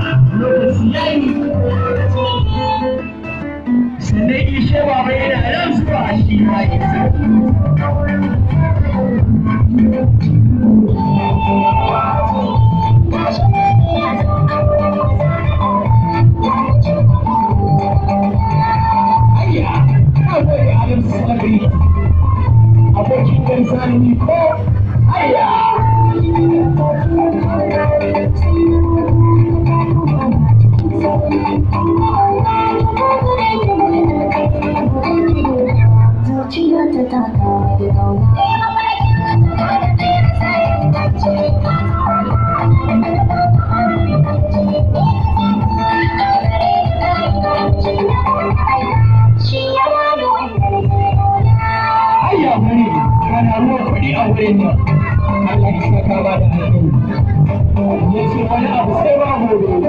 lokaci yayi sannan ishe baba yana ran zuwa shi ma I will put it away.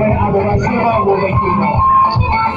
When I was a